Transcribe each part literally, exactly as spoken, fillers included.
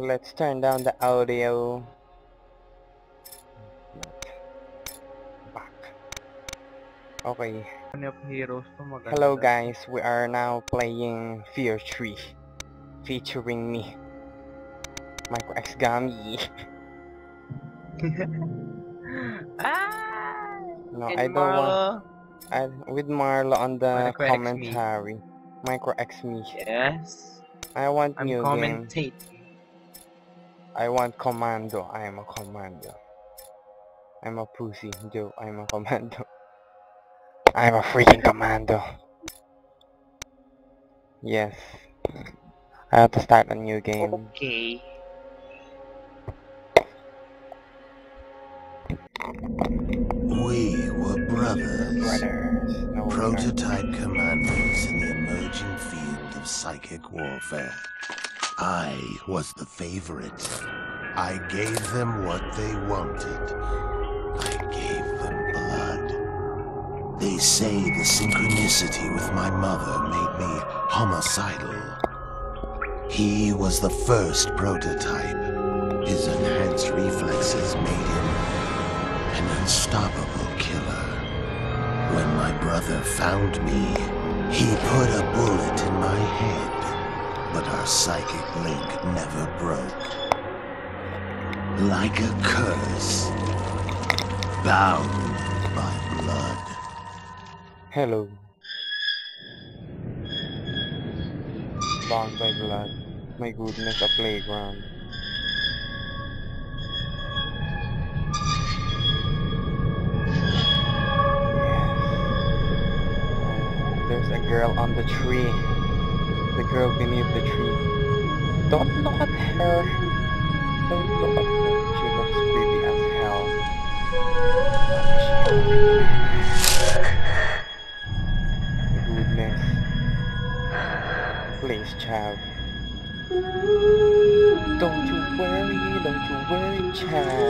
Let's turn down the audio. Back. Okay. Hello guys, we are now playing F E A R three featuring me, Micro X Gummy. ah, no, I don't want. I, with Marlo on the Micro commentary. X Micro X me. Yes. I want I'm new commentating. Game. I want commando. I am a commando. I'm a pussy, Joe. I'm a commando. I'm a freaking commando. Yes. I have to start a new game. Okay. We were brothers, brothers no prototype winner. Commanders in the emerging field of psychic warfare. I was the favorite. I gave them what they wanted. I gave them blood. They say the synchronicity with my mother made me homicidal. He was the first prototype. His enhanced reflexes made him an unstoppable killer. When my brother found me, he put a bullet in my head, but our psychic link never broke. Like a curse, bound by blood. Hello. Bound by blood. My goodness, a playground. There's a girl on the tree. The girl beneath the tree. Don't look at her. Don't look at her. She looks creepy as hell. Goodness. Please, child. Don't you worry. Don't you worry, child.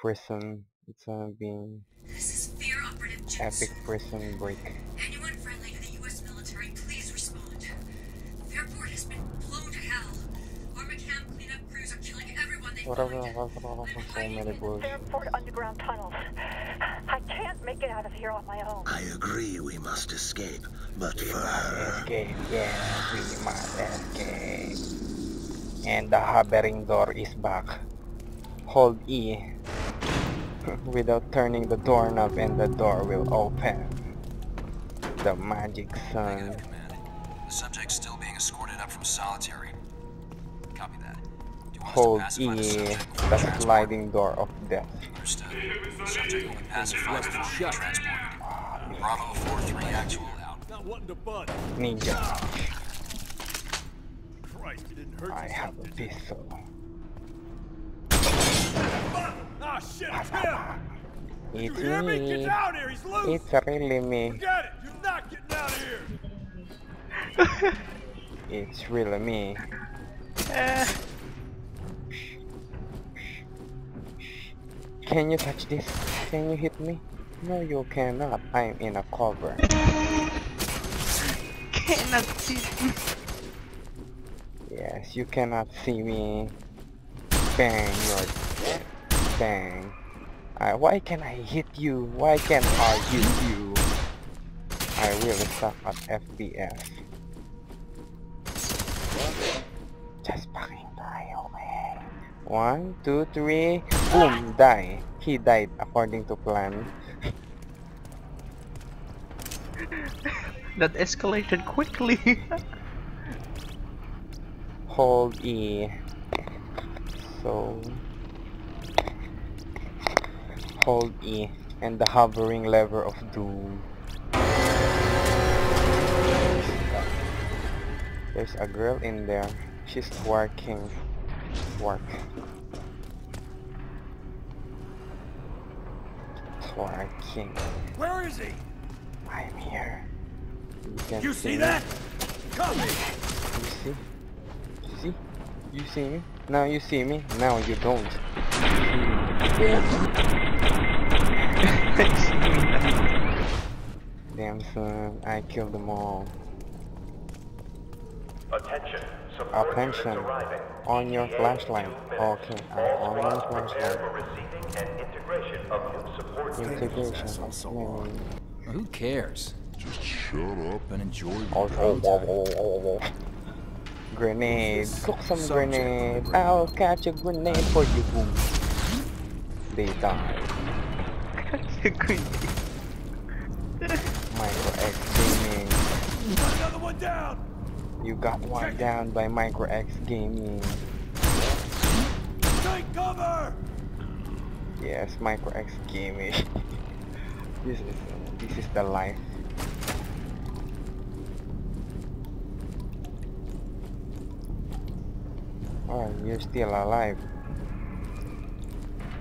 Prison. It's gonna be this is epic prison break. Anyone friendly to the U S military, please respond. The airport has been blown to hell. Armacam cleanup crews are killing everyone they find. The airport underground tunnels. I can't make it out of here on my own. I agree we must escape, but we for her... escape, yeah, we must escape. And the harboring door is back. Hold E without turning the doorknob and the door will open. The magic sun. The subject's still being escorted up from solitary. Copy that. Do you want Hold us to pacify E. The subject or That's transport? Sliding door of death. Understood. Subject will be pacified before transported. Bravo four three actual out. Not wanting to bud. Ninja. Christ, it didn't hurt I have a pistol. Ah shit, it's him! It's you hear me? Me. Get out here. He's loose. It's really me. Forget it. You're not getting out of here. It's really me. Eh. Can you touch this? Can you hit me? No, you cannot. I'm in a cover. Cannot see me. Yes, you cannot see me. Bang! You're dead. Bang! Uh, why can I hit you? Why can't I hit you? I really suck at F P S. Just fucking die away. One, two, three, boom, die. He died according to plan. That escalated quickly. Hold E. So... Hold E and the hovering lever of doom. There's a girl in there. She's working. Work. Twerking. Where is he? I'm here. You, can you see, see that? Come here. You see? You see? You see me? Now you see me. Now you don't. Yeah. Damn son, I killed them all. Attention, Attention. On your flashlight. Okay, I'm on my flashlight. Integration of integration. Who cares? Just shut up and enjoy the prototype. Grenades. Cook some grenades. I'll catch a grenade for you. They die. Micro X Gaming. Another one down. You got one down by Micro X Gaming. Take cover. Yes, Micro X Gaming. This is this is the life. Oh, you're still alive.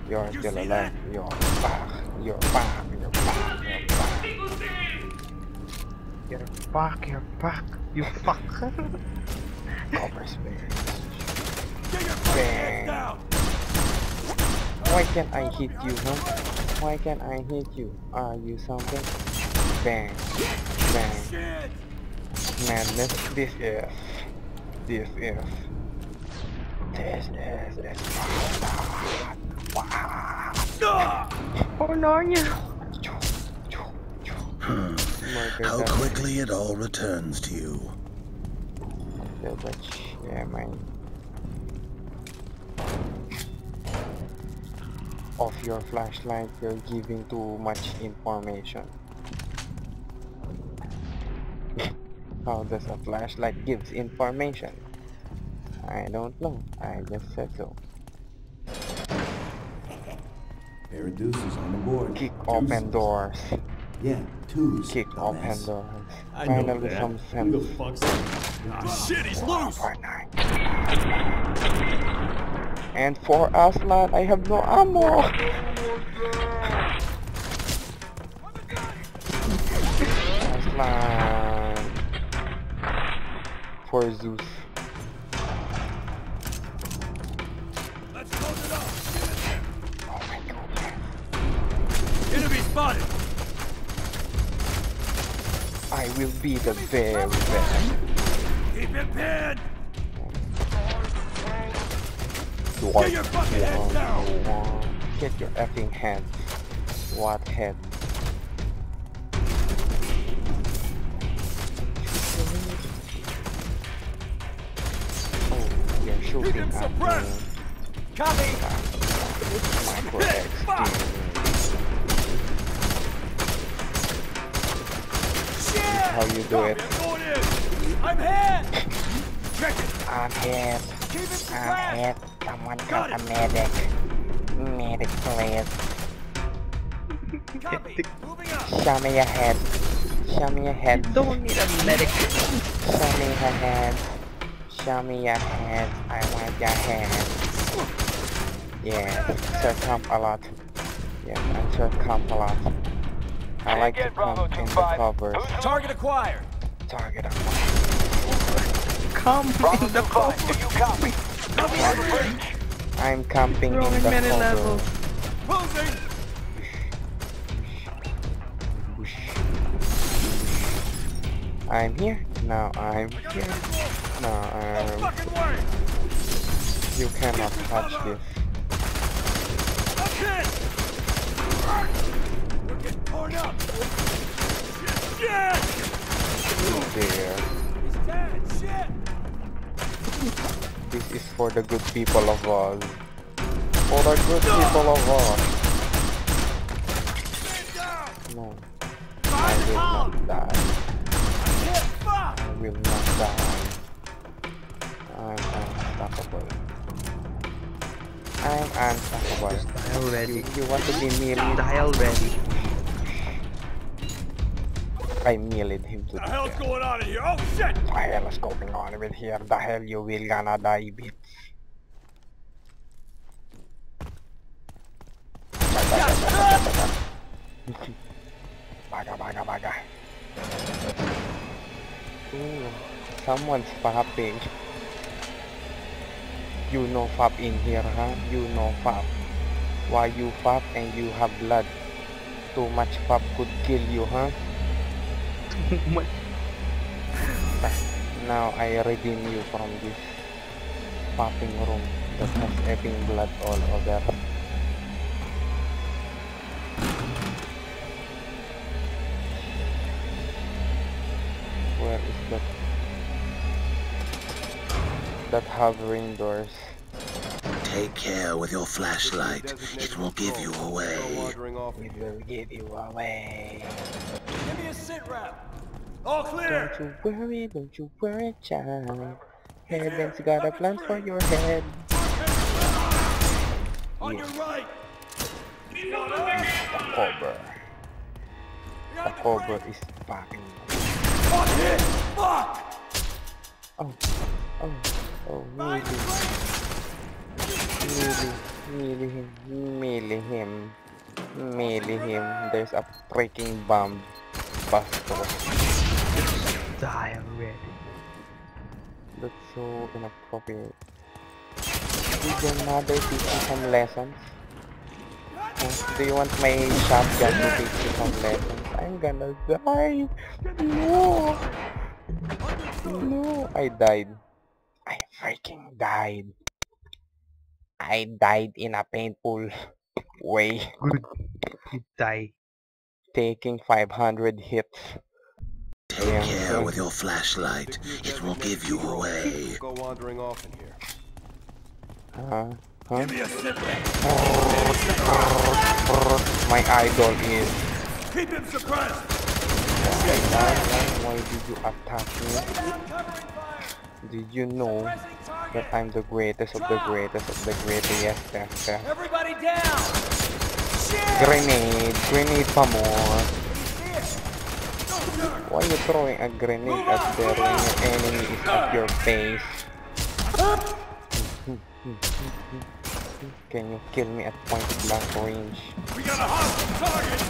You're you still alive. That? You're back. You're back, you're back, you're back. You're back, you're back, you fucker. Copper space. Bang. Why can't I hit you, huh? Why can't I hit you? Are you something? Bang. Bang. Madness, this is. This is. This is. This is. Wow. Oh no! Hmm. How quickly it all returns to you. Yeah, man. Off your flashlight, you're giving too much information. How does a flashlight gives information? I don't know. I just said so. Air deuces on the board. Kick open doors. Yeah, twos. Kick open doors. I know that. Some sense. Who the fuck's ah, shit, he's loose! And for us, lad, I have no ammo! Aslan. For Zeus. I will be the very best. Keep it pinned. Get your fucking head down. Get your effing head. What head? Oh, you're shooting at me. Copy. Micro X. How you do it? I'm hit. I'm hit. Keep it to I have someone got a medic. Medic, please. Copy. Moving up. Show me your head. Show me your head. You don't need a medic. Show me your head. Show me your head. I want your head. Yeah, circump a lot. Yeah, I circump a lot. I like to come in the covers. Target acquired. Target acquired. Come in the covers. Do you copy? I'm camping in the covers. Closing. I'm here. Now I'm here. No, I'm. You cannot touch this. We're getting torn up. Oh dear. This is for the good people of Oz. For the good people of Oz. No. I will not die. I will not die. I'm unstoppable. I'm unstoppable. Just die already. You want to be mealy? Die already. I mealied him to the, the hell's death. Going on in here? Oh shit! The hell is going on with here? The hell you will gonna die, bitch. Baga baga baga. Ooh, someone's fapping. You know fap in here, huh? You know fap. Why you fap and you have blood? Too much fap could kill you, huh? Too much. Now I redeem you from this fapping room that has ebbing blood all over. Where is that? That hovering doors. Take care with your flashlight. It will give you away. It will give you away. Give me a sit wrap. All clear. Don't you worry, don't you worry, child. Heaven's got a plan for your head. On your right. The cobra. The cobra is back. Fuck it! Fuck! Oh, oh, oh, melee, melee, melee him, melee him, him. There's a freaking bomb, bastard. Die already. That's so inappropriate. Did your mother teach you some lessons? Do you want my shotgun to teach you some lessons? I'm gonna die! No! No! I died. I freaking died. I died in a painful way. You die. Taking five hundred hits. Take yeah. care with your flashlight. It will give you away. Go wandering off in here. Uh, Huh? Give me a sip. My idol is. Keep him suppressed. Why did you attack me? Did you know that I'm the greatest of the greatest of the greatest? Yes, that's that. Everybody down. Grenade, grenade, come on. Why are you throwing a grenade at there when your enemy is at your face? Can you kill me at point blank range? We got a hostile target!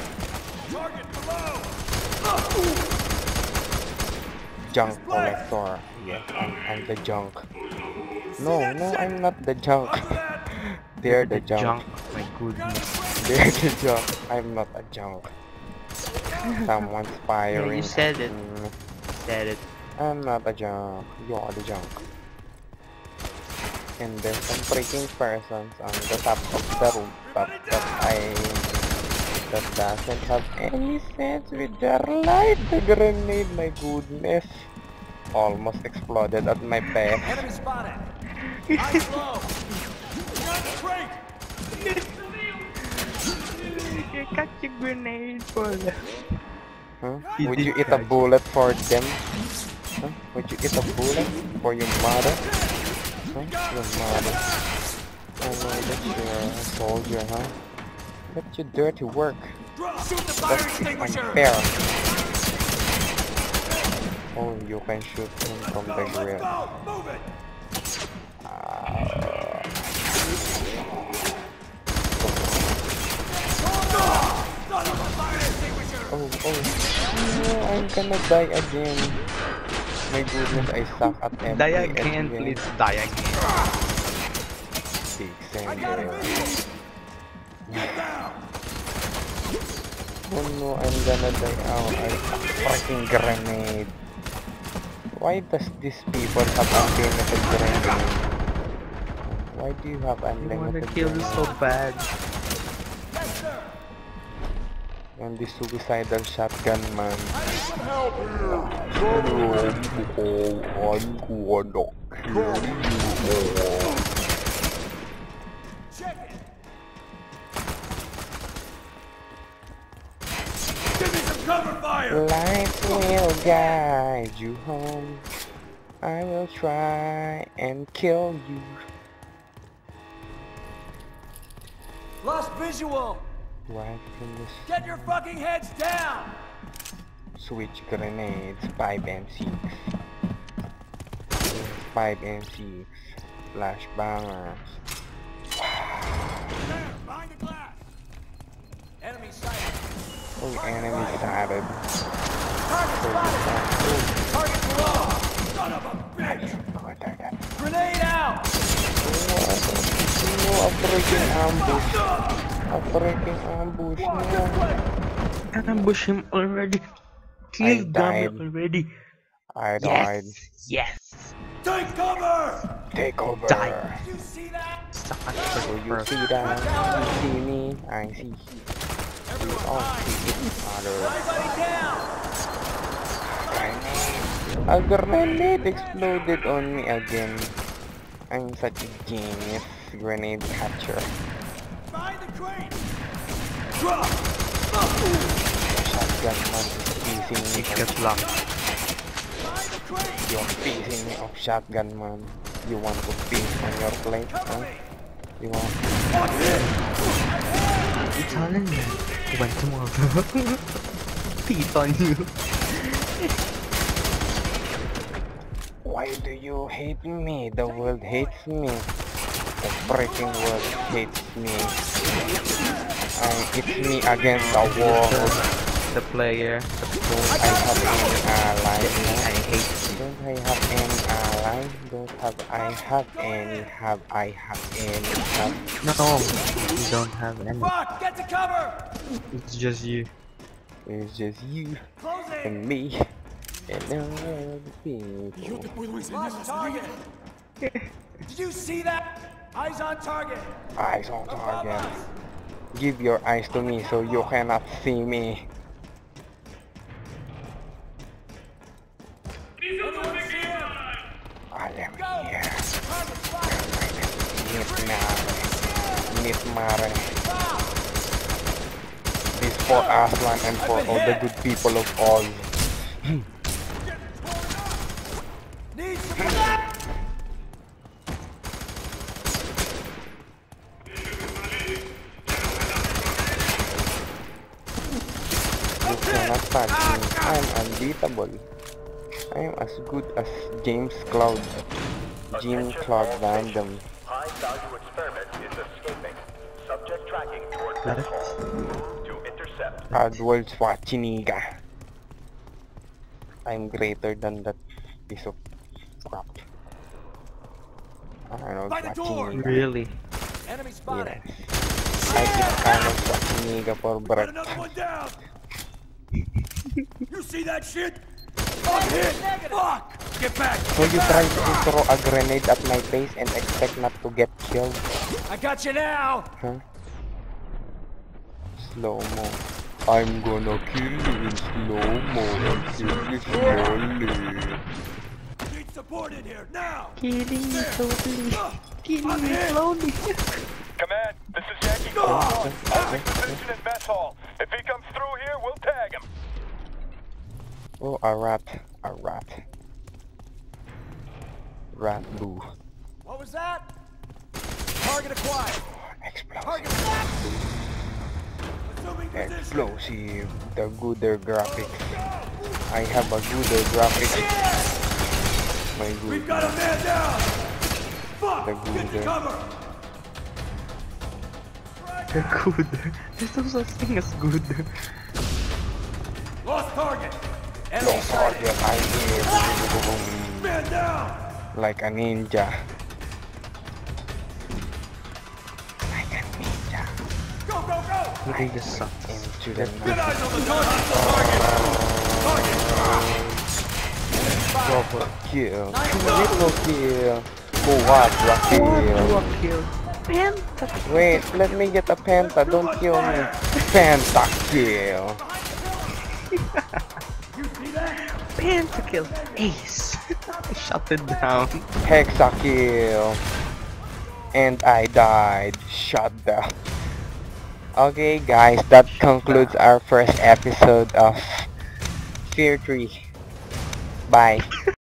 Target below! Junk collector. Yes, I'm, I'm the junk. No, no, I'm not the junk. They're the junk. My goodness. They're the junk. I'm not a junk. Someone's firing. No, you said it. You said it. I'm not a junk. You're the junk. And there's some freaking persons on the top of the rooftop that I... that doesn't have any sense with their life. The grenade, my goodness. Almost exploded at my back. Enemy spotted! Eyes low! Run straight! You catch a grenade for them. Huh? Would you eat a bullet for them? Huh? Would you eat a bullet for your mother? Thanks for Marlo. Oh my, that's your uh, soldier, huh? That's your dirty work. Shoot the fire extinguisher! Oh, you can shoot him from the rear. Oh, oh, no, I'm gonna die again. My goodness, I suck at everything. Die again, please die again. Six and get down. Oh no, I'm gonna die out. I fucking grenade. Why does these people have unlimited grenade? Why do you have unlimited grenade? You wanna kill me so bad. And the suicidal shotgun man. Give me some cover fire. Life will guide you home. I will try and kill you. Lost visual. Right from this. Get your fucking heads down! Switch grenades, five and six. five and six. Flash bombers. There, behind the glass! Enemy sighted. Oh, enemy sighted. Target spotted! Target below! Son of a bitch! Grenade out! Oh, I'm breaking ambush. I'm freaking ambush now. Ambush him already. Kill Gummy already. I died. Yes. yes. Take cover. Take over. Die. Do you see that? So you see that? You see me? I see. We all see each other. Grenade. A grenade exploded on me again. I'm such a genius grenade catcher. Behind the crane! Drop! Shotgun man is teasing me. It gets locked. Behind the crane! You're teasing me off, shotgun man. You want to piece on your plate, huh? You want to... What's this? You're telling me. When tomorrow. Piece on you. Why do you hate me? The world hates me. The freaking world hates me. Uh, it's me against the world. The player. Don't I have any ally? I hate you. Don't I have any ally? Don't have I have any? Have I have any? Have... No, you don't have any. Fuck! Get to cover! It's just you. It's just you and me and all the people. Lost target. Did you see that? Eyes on target! Eyes on target. Give your eyes to me so you cannot see me. I am here. Meet Mare. This for Aslan and for all the good people of all. Need some I'm unbeatable. I'm as good as James Cloud. Jim Cloud Random. High value experiment is escaping. Subject tracking toward this hall. To intercept. Adwal Swachiniga. I'm greater than that piece of crap. I don't know. By the door. Really? Enemy spotted. Yes. I think I know Swachiniga for breakfast. You see that shit? Fuck hit! Fuck! Get back! So you try to throw a grenade at my face and expect not to get killed? I got you now! Huh? Slow-mo. I'm gonna kill you in slow-mo. Kill you slowly. Need support in here, now! Killing me slowly. Killing me slowly. Command, this is Yankee Control. Holding position in mess hall. If he comes through here, we'll tag him. Oh, a rat, a rat. Rat boo. What was that? Target acquired. Explosive. Target back. Explosive. The gooder graphics. I have a gooder graphics. My good. We've got a man down. Fuck. The gooder. Get to cover. The gooder. There's no such thing as gooder. Lost target. Enemy lost target. I did. Man down. Like a ninja. Like a ninja. Go, go, go! They just sucked into the target. Double kill. Triple kill. Quadra kill. Penta. Wait, let me get a penta. Don't kill me. Penta kill. Penta kill. Ace. Shut it down. Hexa kill. And I died. Shut down. Okay guys, that concludes our first episode of F E A R three. Bye.